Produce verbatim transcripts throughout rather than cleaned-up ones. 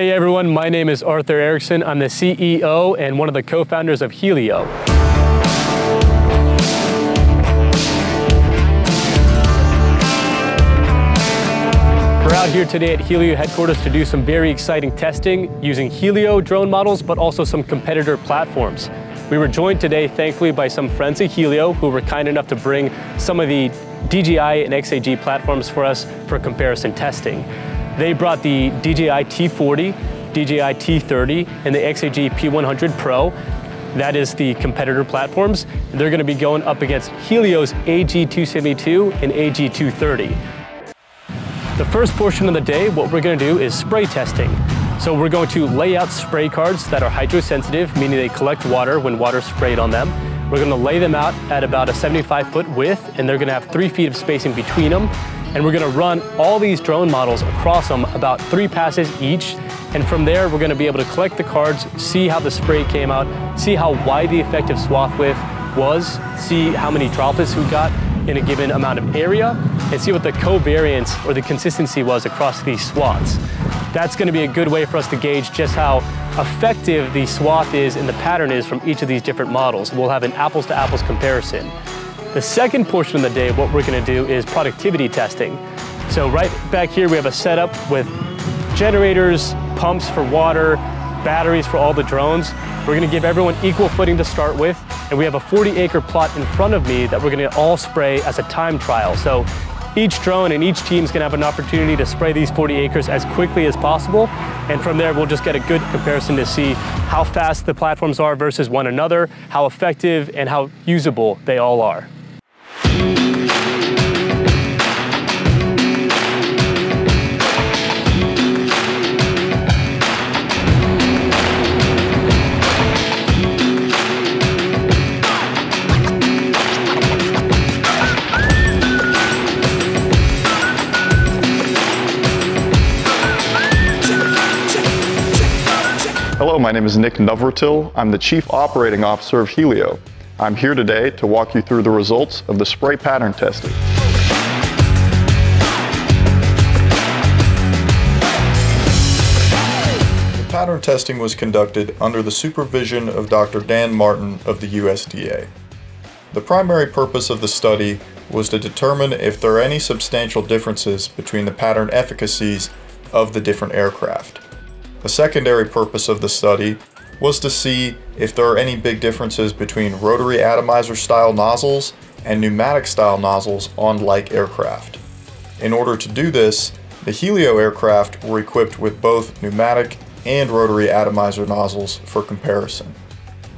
Hey everyone, my name is Arthur Erickson. I'm the C E O and one of the co-founders of Hylio. We're out here today at Hylio headquarters to do some very exciting testing using Hylio drone models, but also some competitor platforms. We were joined today, thankfully, by some friends at Hylio who were kind enough to bring some of the D J I and X A G platforms for us for comparison testing. They brought the D J I T forty, D J I T thirty, and the X A G P one hundred Pro. That is the competitor platforms. They're going to be going up against Hylio's A G two seventy-two and A G two thirty. The first portion of the day, what we're going to do is spray testing. So we're going to lay out spray cards that are hydrosensitive, meaning they collect water when water is sprayed on them. We're going to lay them out at about a seventy-five foot width, and they're going to have three feet of spacing between them. And we're going to run all these drone models across them, about three passes each. And from there, we're going to be able to collect the cards, see how the spray came out, see how wide the effective swath width was, see how many droplets we got in a given amount of area, and see what the covariance or the consistency was across these swaths. That's going to be a good way for us to gauge just how effective the swath is and the pattern is from each of these different models. We'll have an apples to apples comparison. The second portion of the day, what we're going to do is productivity testing. So right back here, we have a setup with generators, pumps for water, batteries for all the drones. We're going to give everyone equal footing to start with, and we have a forty acre plot in front of me that we're going to all spray as a time trial. So each drone and each team is going to have an opportunity to spray these forty acres as quickly as possible, and from there we'll just get a good comparison to see how fast the platforms are versus one another, how effective and how usable they all are. Hello, my name is Nick Novartil. I'm the Chief Operating Officer of Hylio. I'm here today to walk you through the results of the spray pattern testing. The pattern testing was conducted under the supervision of Doctor Dan Martin of the U S D A. The primary purpose of the study was to determine if there are any substantial differences between the pattern efficacies of the different aircraft. The secondary purpose of the study was to see if there are any big differences between rotary atomizer style nozzles and pneumatic style nozzles on like aircraft. In order to do this, the Hylio aircraft were equipped with both pneumatic and rotary atomizer nozzles for comparison.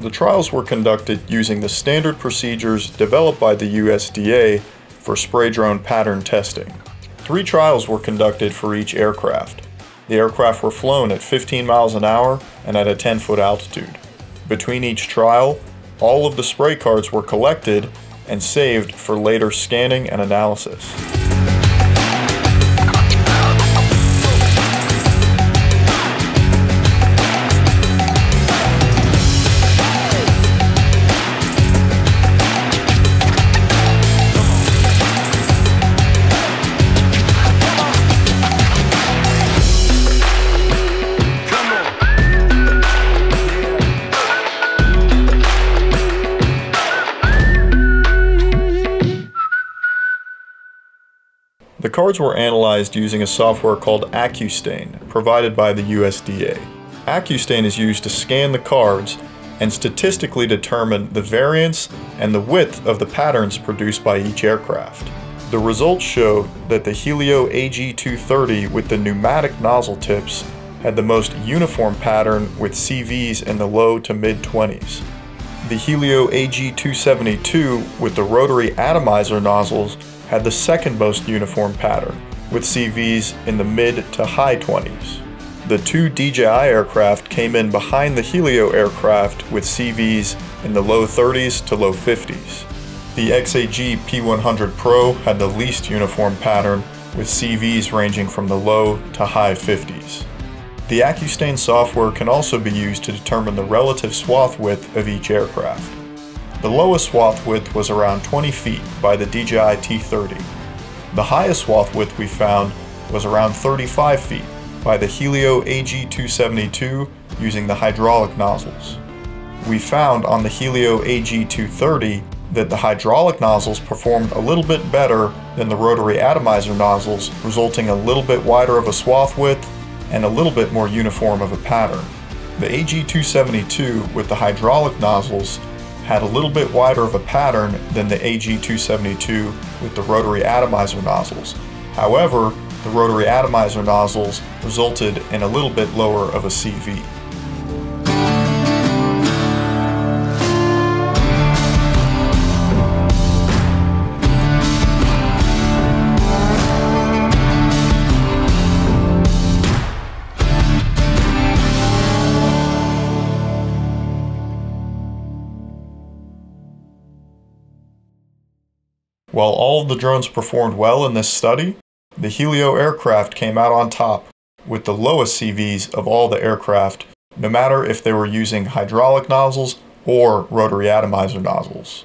The trials were conducted using the standard procedures developed by the U S D A for spray drone pattern testing. Three trials were conducted for each aircraft. The aircraft were flown at fifteen miles an hour and at a ten foot altitude. Between each trial, all of the spray cards were collected and saved for later scanning and analysis. The cards were analyzed using a software called AccuStain, provided by the U S D A. AccuStain is used to scan the cards and statistically determine the variance and the width of the patterns produced by each aircraft. The results show that the Hylio A G two thirty with the pneumatic nozzle tips had the most uniform pattern with C Vs in the low to mid twenties. The Hylio A G two seventy-two with the rotary atomizer nozzles had the second most uniform pattern, with C Vs in the mid to high twenties. The two D J I aircraft came in behind the Hylio aircraft with C Vs in the low thirties to low fifties. The X A G P one hundred Pro had the least uniform pattern, with C Vs ranging from the low to high fifties. The AccuStain software can also be used to determine the relative swath width of each aircraft. The lowest swath width was around twenty feet by the D J I T thirty. The highest swath width we found was around thirty-five feet by the Hylio A G two seventy-two using the hydraulic nozzles. We found on the Hylio A G two thirty that the hydraulic nozzles performed a little bit better than the rotary atomizer nozzles, resulting a little bit wider of a swath width and a little bit more uniform of a pattern. The A G two seventy-two with the hydraulic nozzles had a little bit wider of a pattern than the A G two seventy-two with the rotary atomizer nozzles. However, the rotary atomizer nozzles resulted in a little bit lower of a C V. While all of the drones performed well in this study, the Hylio aircraft came out on top with the lowest C Vs of all the aircraft, no matter if they were using hydraulic nozzles or rotary atomizer nozzles.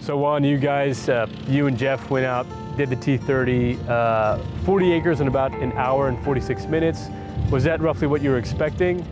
So Juan, you guys, uh, you and Jeff went out, did the T thirty, uh, forty acres in about an hour and forty-six minutes. Was that roughly what you were expecting?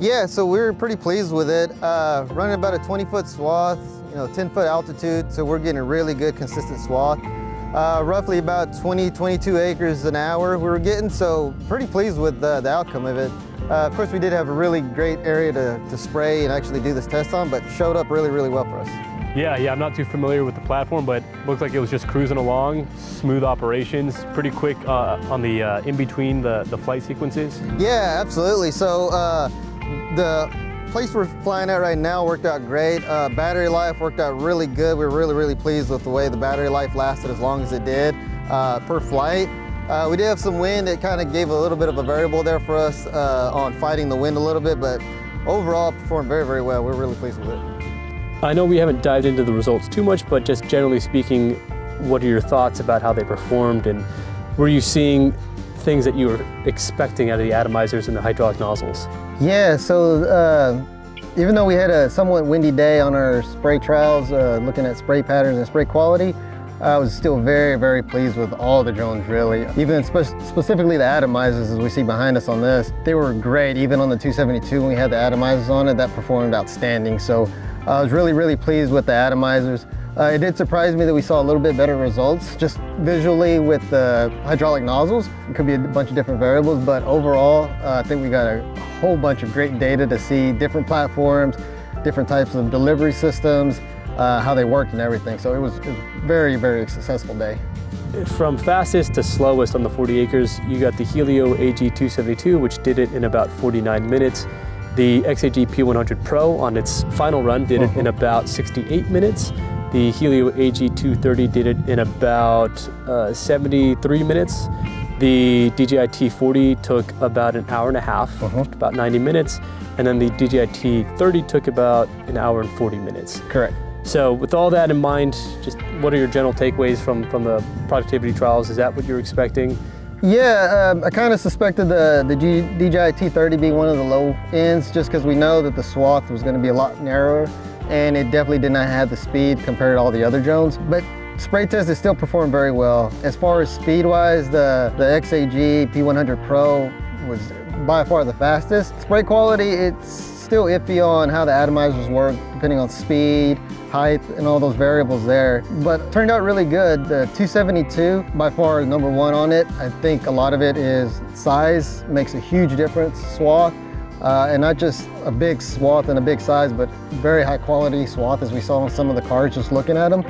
Yeah, so we were pretty pleased with it. Uh, running about a twenty foot swath, you know, ten foot altitude, so we're getting a really good consistent swath. Uh, roughly about twenty, twenty-two acres an hour we were getting, so pretty pleased with the, the outcome of it. Uh, of course, we did have a really great area to, to spray and actually do this test on, but showed up really, really well for us. Yeah, yeah, I'm not too familiar with the platform, but looks like it was just cruising along, smooth operations, pretty quick uh, on the uh, in between the, the flight sequences. Yeah, absolutely. So uh, the place we're flying at right now worked out great. Uh, battery life worked out really good. We were really, really pleased with the way the battery life lasted as long as it did uh, per flight. Uh, we did have some wind. It kind of gave a little bit of a variable there for us uh, on fighting the wind a little bit, but overall performed very, very well. We're really pleased with it. I know we haven't dived into the results too much, but just generally speaking, what are your thoughts about how they performed, and were you seeing things that you were expecting out of the atomizers and the hydraulic nozzles? Yeah, so uh, even though we had a somewhat windy day on our spray trials, uh, looking at spray patterns and spray quality, I was still very, very pleased with all the drones, really. Even spe specifically the atomizers, as we see behind us on this, they were great. Even on the two seventy-two, when we had the atomizers on it, that performed outstanding. So I was really, really pleased with the atomizers. Uh, it did surprise me that we saw a little bit better results, just visually with the hydraulic nozzles. It could be a bunch of different variables, but overall, uh, I think we got a whole bunch of great data to see different platforms, different types of delivery systems, uh, how they worked and everything. So it was, it was a very, very successful day. From fastest to slowest on the forty acres, you got the Hylio A G two seventy-two, which did it in about forty-nine minutes. The X A G P one hundred Pro on its final run did it in about sixty-eight minutes. The Hylio A G two thirty did it in about uh, seventy-three minutes. The D J I T forty took about an hour and a half, uh-huh. about ninety minutes. And then the D J I T thirty took about an hour and forty minutes. Correct. So with all that in mind, just what are your general takeaways from, from the productivity trials? Is that what you're expecting? Yeah, um, I kind of suspected the, the G, D J I T thirty be one of the low ends, just because we know that the swath was going to be a lot narrower, and it definitely did not have the speed compared to all the other drones. But spray test, it still performed very well. As far as speed-wise, the, the X A G P one hundred Pro was by far the fastest. Spray quality, it's still iffy on how the atomizers work, depending on speed, height, and all those variables there. But turned out really good. The two seventy-two, by far is number one on it. I think a lot of it is size, makes a huge difference, swath. Uh, and not just a big swath and a big size, but very high quality swath, as we saw on some of the cars just looking at them.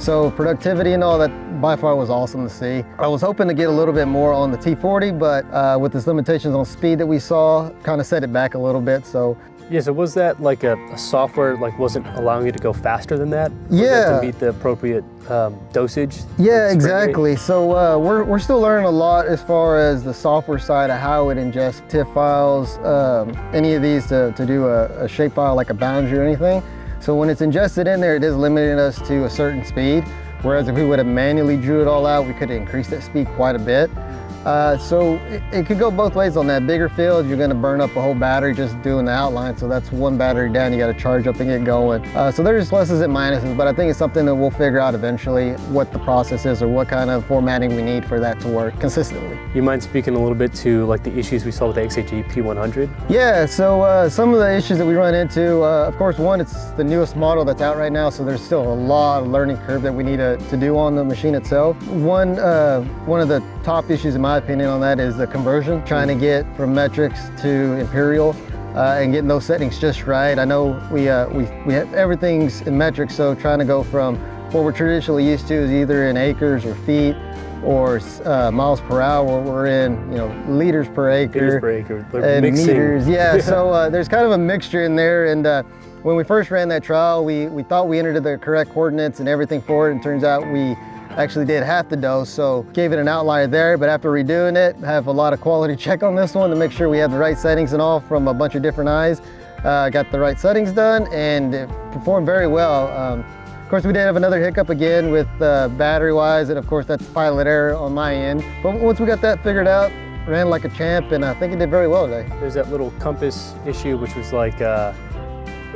So productivity and all that by far was awesome to see. I was hoping to get a little bit more on the T forty, but uh, with this limitations on speed that we saw, kind of set it back a little bit. So yeah, so was that like a, a software like wasn't allowing you to go faster than that? Yeah. To meet the appropriate um, dosage? Yeah, exactly. Rate? So uh, we're, we're still learning a lot as far as the software side of how it ingests T I F F files, um, any of these to, to do a, a shape file like a boundary or anything. So when it's ingested in there, it is limiting us to a certain speed. Whereas if we would have manually drew it all out, we could have increased that speed quite a bit. Uh, so it, it could go both ways on that. Bigger field, you're gonna burn up a whole battery just doing the outline. So that's one battery down, you gotta charge up and get going. Uh, so there's pluses and minuses, but I think it's something that we'll figure out eventually what the process is or what kind of formatting we need for that to work consistently. You mind speaking a little bit to like the issues we saw with the X A G P one hundred? Yeah, so uh, some of the issues that we run into, uh, of course, one, it's the newest model that's out right now. So there's still a lot of learning curve that we need to, to do on the machine itself. One, uh, one of the top issues in my My opinion on that is the conversion, trying to get from metrics to imperial uh, and getting those settings just right. I know we, uh, we, we have everything's in metrics, so trying to go from what we're traditionally used to is either in acres or feet or uh, miles per hour, we're in, you know, liters per acre, liters per acre. They're and mixing. meters. Yeah, yeah. So uh, there's kind of a mixture in there. And uh, when we first ran that trial, we, we thought we entered the correct coordinates and everything for it, and turns out we actually did half the dose, so gave it an outlier there. But after redoing it, have a lot of quality check on this one to make sure we have the right settings and all from a bunch of different eyes. Uh, got the right settings done and it performed very well. Um, of course, we did have another hiccup again with uh, battery wise, and of course that's pilot error on my end. But once we got that figured out, ran like a champ, and I think it did very well today. There's that little compass issue, which was like uh,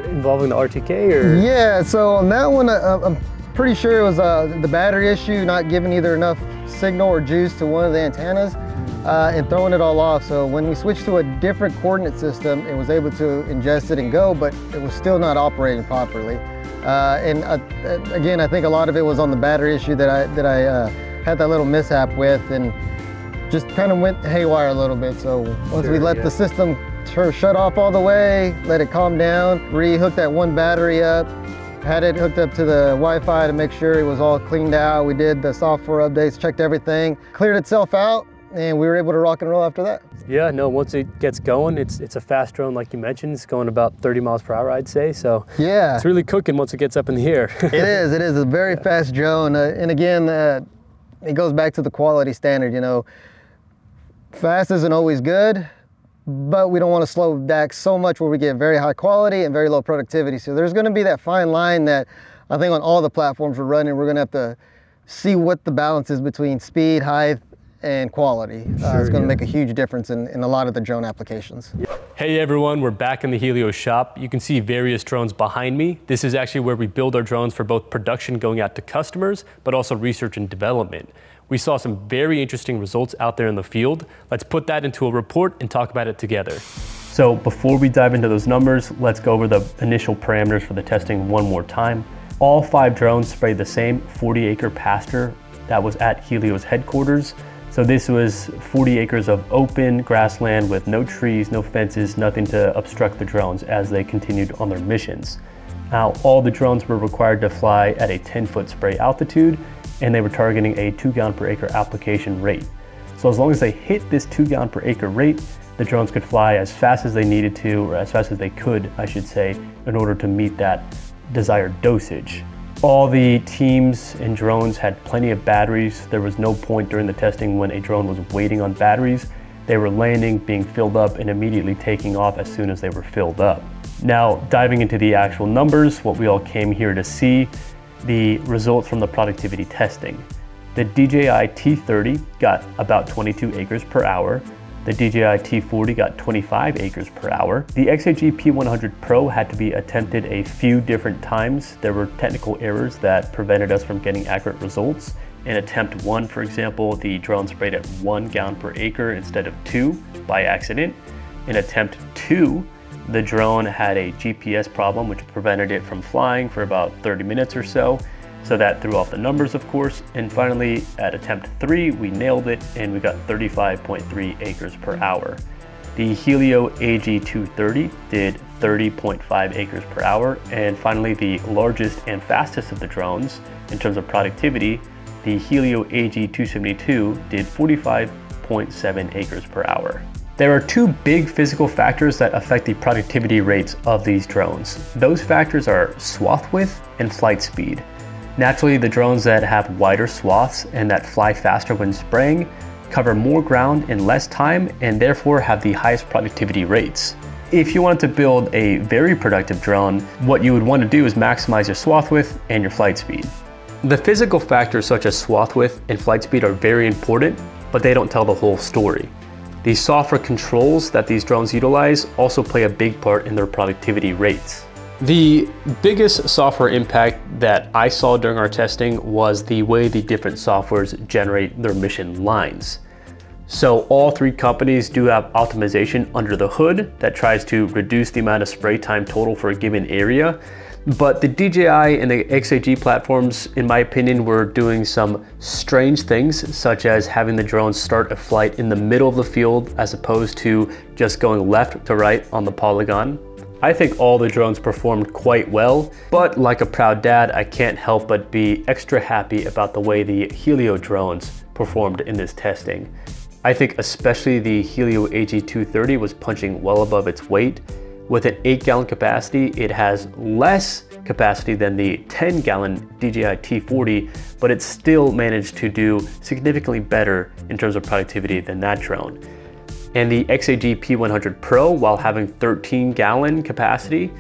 involving the R T K or? Yeah, so on that one, uh, I'm pretty sure it was uh, the battery issue, not giving either enough signal or juice to one of the antennas uh, and throwing it all off. So when we switched to a different coordinate system, it was able to ingest it and go, but it was still not operating properly. Uh, and uh, again, I think a lot of it was on the battery issue that I, that I uh, had that little mishap with, and just kind of went haywire a little bit. So once sure, we let yeah. the system shut off all the way, let it calm down, re-hook that one battery up, had it hooked up to the Wi-Fi to make sure it was all cleaned out. We did the software updates, checked everything, cleared itself out, and we were able to rock and roll after that. Yeah, no, once it gets going, it's it's a fast drone, like you mentioned. It's going about thirty miles per hour, I'd say. So yeah, it's really cooking once it gets up in the air. It is, it is a very yeah. fast drone. Uh, and again, uh, it goes back to the quality standard, you know. Fast isn't always good, but we don't want to slow back so much where we get very high quality and very low productivity. So there's going to be that fine line that I think on all the platforms we're running, we're going to have to see what the balance is between speed, height, and quality. Sure, uh, it's going to yeah. make a huge difference in, in a lot of the drone applications. Hey everyone, we're back in the Hylio shop. You can see various drones behind me. This is actually where we build our drones for both production going out to customers, but also research and development. We saw some very interesting results out there in the field. Let's put that into a report and talk about it together. So before we dive into those numbers, let's go over the initial parameters for the testing one more time. All five drones sprayed the same forty acre pasture that was at Hylio's headquarters. So this was forty acres of open grassland with no trees, no fences, nothing to obstruct the drones as they continued on their missions. Now, all the drones were required to fly at a ten foot spray altitude, and they were targeting a two gallon per acre application rate. So as long as they hit this two gallon per acre rate, the drones could fly as fast as they needed to, or as fast as they could, I should say, in order to meet that desired dosage. All the teams and drones had plenty of batteries. There was no point during the testing when a drone was waiting on batteries. They were landing, being filled up, and immediately taking off as soon as they were filled up. Now, diving into the actual numbers, what we all came here to see, the results from the productivity testing. The D J I T thirty got about twenty-two acres per hour. The D J I T forty got twenty-five acres per hour. The X A G P one hundred Pro had to be attempted a few different times. There were technical errors that prevented us from getting accurate results, In attempt one, for example, the drone sprayed at one gallon per acre instead of two by accident. In attempt two, the drone had a G P S problem which prevented it from flying for about thirty minutes or so. So that threw off the numbers, of course. And finally, at attempt three, we nailed it and we got thirty-five point three acres per hour. The Hylio A G two thirty did thirty point five acres per hour. And finally, the largest and fastest of the drones in terms of productivity, the Hylio A G two seventy-two did forty-five point seven acres per hour. There are two big physical factors that affect the productivity rates of these drones. Those factors are swath width and flight speed. Naturally, the drones that have wider swaths and that fly faster when spraying cover more ground in less time and therefore have the highest productivity rates. If you want to build a very productive drone, what you would want to do is maximize your swath width and your flight speed. The physical factors such as swath width and flight speed are very important, but they don't tell the whole story. The software controls that these drones utilize also play a big part in their productivity rates. The biggest software impact that I saw during our testing was the way the different softwares generate their mission lines. So all three companies do have optimization under the hood that tries to reduce the amount of spray time total for a given area. But the D J I and the X A G platforms, in my opinion, were doing some strange things, such as having the drone start a flight in the middle of the field as opposed to just going left to right on the polygon. I think all the drones performed quite well, but like a proud dad, I can't help but be extra happy about the way the Hylio drones performed in this testing. I think especially the Hylio A G two thirty was punching well above its weight. With an eight gallon capacity, it has less capacity than the ten gallon D J I T forty, but it still managed to do significantly better in terms of productivity than that drone. And the X A G P one hundred Pro, while having thirteen gallon capacity,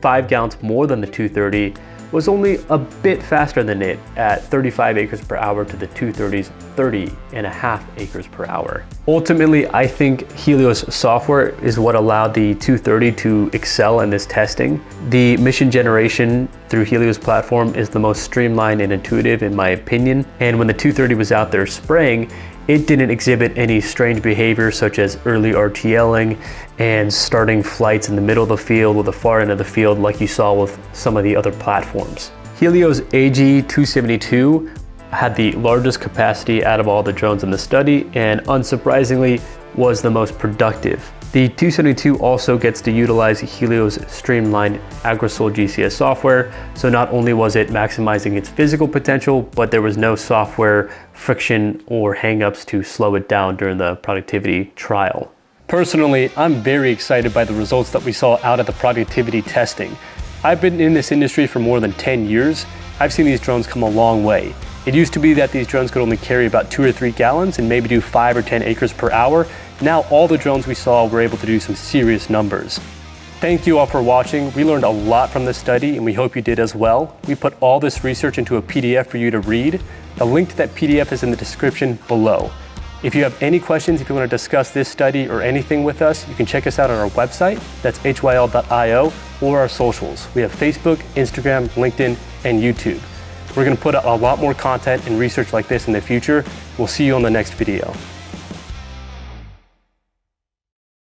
five gallons more than the two thirty, was only a bit faster than it at thirty-five acres per hour to the two thirty's thirty and a half acres per hour. Ultimately, I think Hylio's software is what allowed the two thirty to excel in this testing. The mission generation through Hylio's platform is the most streamlined and intuitive in my opinion. And when the two thirty was out there spraying, it didn't exhibit any strange behavior such as early R T L ing and starting flights in the middle of the field or the far end of the field like you saw with some of the other platforms. Hylio's A G two seventy-two had the largest capacity out of all the drones in the study and unsurprisingly was the most productive. The two seventy-two also gets to utilize Hylio's streamlined Agrisol G C S software, so not only was it maximizing its physical potential, but there was no software friction or hangups to slow it down during the productivity trial. Personally, I'm very excited by the results that we saw out of the productivity testing. I've been in this industry for more than ten years. I've seen these drones come a long way. It used to be that these drones could only carry about two or three gallons and maybe do five or ten acres per hour. Now all the drones we saw were able to do some serious numbers. Thank you all for watching. We learned a lot from this study and we hope you did as well. We put all this research into a P D F for you to read. The link to that P D F is in the description below. If you have any questions, if you want to discuss this study or anything with us, you can check us out on our website, that's H Y L dot I O, or our socials. We have Facebook, Instagram, LinkedIn, and YouTube. We're going to put out a lot more content and research like this in the future. We'll see you on the next video.